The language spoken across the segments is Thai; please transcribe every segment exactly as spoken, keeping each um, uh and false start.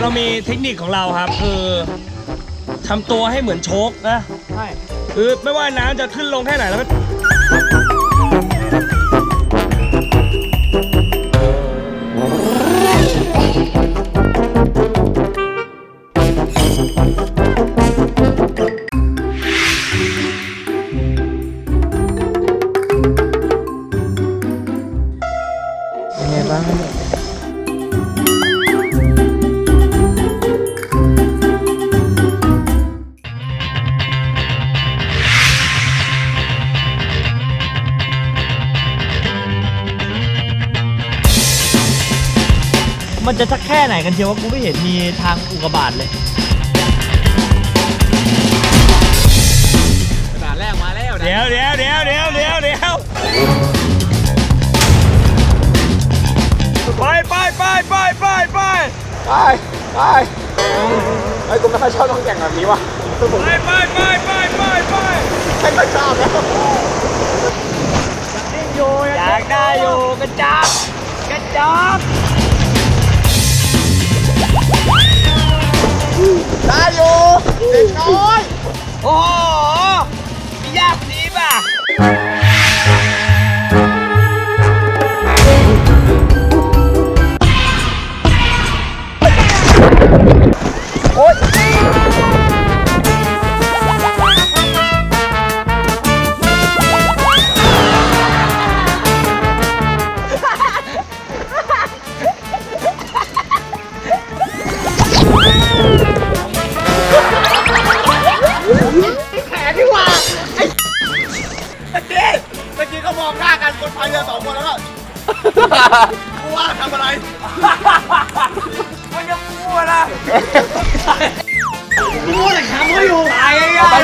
เรามีเทคนิคของเราครับคือทำตัวให้เหมือนโชกนะใช่คือไม่ว่าน้ำจะขึ้นลงแค่ไหนแล้วก็มันจะสักแค่ไหนกันเชียวว่ากูไม่เห็นมีทางอุกกาบาตเลยอุกกาบาตแรกมาแล้วเดี๋ยวเดี๋ยวเดี๋ยวเดี๋ยวเดี๋ยวเดี๋ยวไปไปไปไปไปไปไปไปไอ้กูไม่ค่อยชอบต้องแข่งแบบนี้วะไปไปไปไปไปไปไม่ค่อยชอบแล้วอยากได้อยู่อยากได้อยู่กระจับกระจับได้อยู่เด็กน้อยโอ้โหมียากนี้ป่ะโอ๊ยกูว่าทำอะไรมันจะกูว่านะกูว่าแต่ขาไม่อยู่ตายง่าย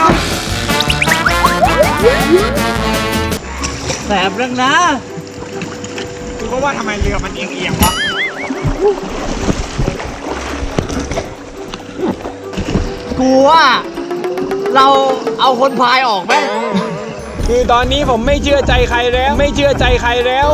ๆแสบเรื่องนะกูก็ว่าทำไมเรือมันเอียงๆวะกูว่าเราเอาคนพายออกไหมคือตอนนี้ผมไม่เชื่อใจใครแล้วไม่เชื่อใจใครแล้ว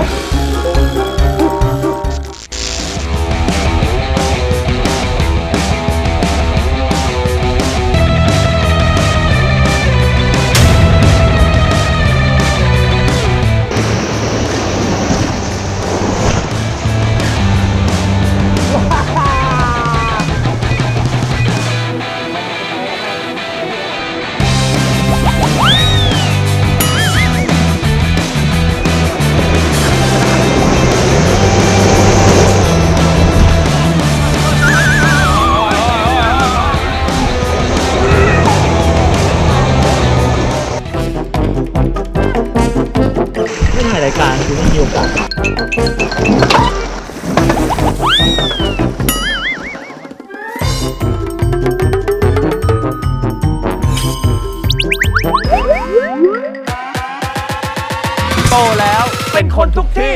รายการคือไม่มีโอกาสโตแล้วเป็นคนทุกที่